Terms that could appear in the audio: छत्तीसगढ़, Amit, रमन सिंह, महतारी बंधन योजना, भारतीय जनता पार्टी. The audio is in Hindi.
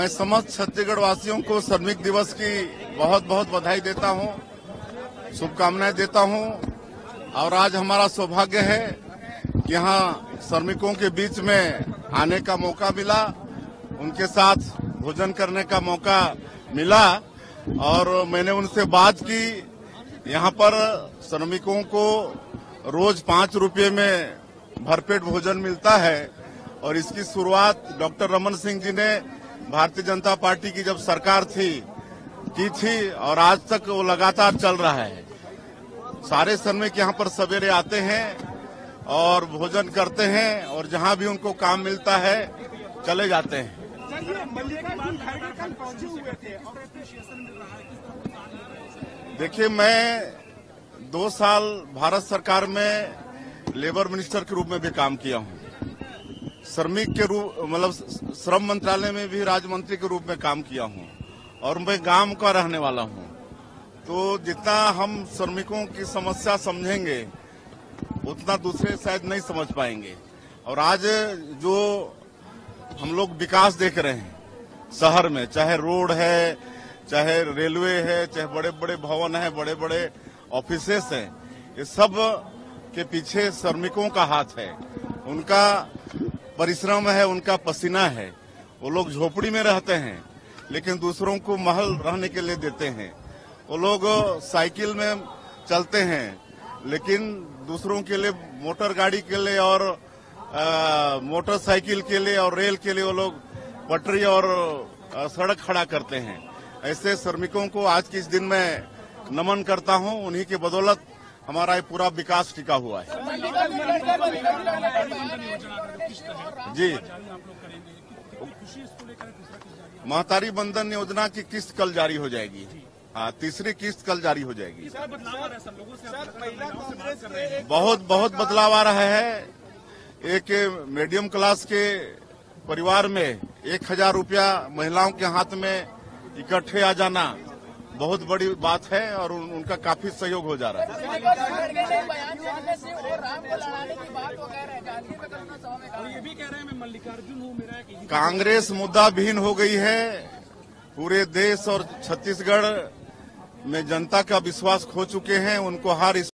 मैं समस्त छत्तीसगढ़ वासियों को श्रमिक दिवस की बहुत बहुत बधाई देता हूं, शुभकामनाएं देता हूं। और आज हमारा सौभाग्य है कि यहाँ श्रमिकों के बीच में आने का मौका मिला, उनके साथ भोजन करने का मौका मिला और मैंने उनसे बात की। यहाँ पर श्रमिकों को रोज 5 रुपये में भरपेट भोजन मिलता है और इसकी शुरुआत डॉक्टर रमन सिंह जी ने भारतीय जनता पार्टी की जब सरकार थी की थी और आज तक वो लगातार चल रहा है। सारे श्रमिक यहाँ पर सवेरे आते हैं और भोजन करते हैं और जहाँ भी उनको काम मिलता है चले जाते हैं। देखिए, मैं 2 साल भारत सरकार में लेबर मिनिस्टर के रूप में भी काम किया हूँ, श्रमिक के रूप मतलब श्रम मंत्रालय में भी राज्य मंत्री के रूप में काम किया हूँ और मैं गांव का रहने वाला हूँ। तो जितना हम श्रमिकों की समस्या समझेंगे उतना दूसरे शायद नहीं समझ पाएंगे। और आज जो हम लोग विकास देख रहे हैं शहर में, चाहे रोड है, चाहे रेलवे है, चाहे बड़े बड़े भवन है, बड़े बड़े ऑफिसेस हैं, ये सब के पीछे श्रमिकों का हाथ है, उनका परिश्रम है, उनका पसीना है। वो लोग झोपड़ी में रहते हैं लेकिन दूसरों को महल रहने के लिए देते हैं, वो लोग साइकिल में चलते हैं लेकिन दूसरों के लिए मोटर गाड़ी के लिए और मोटरसाइकिल के लिए और रेल के लिए वो लोग पटरी और सड़क खड़ा करते हैं। ऐसे श्रमिकों को आज के इस दिन मैं नमन करता हूं, उन्हीं के बदौलत हमारा ये पूरा विकास टिका हुआ है। जी, महतारी बंधन योजना की किस्त कल जारी हो जाएगी, हाँ, तीसरी किस्त कल जारी हो जाएगी। बहुत बहुत बदलाव आ रहा है। एक मीडियम क्लास के परिवार में 1000 रुपया महिलाओं के हाथ में इकट्ठे आ जाना बहुत बड़ी बात है और उनका काफी सहयोग हो जा रहा है। कांग्रेस मुद्दा भीन हो गई है, पूरे देश और छत्तीसगढ़ में जनता का विश्वास खो चुके हैं, उनको हार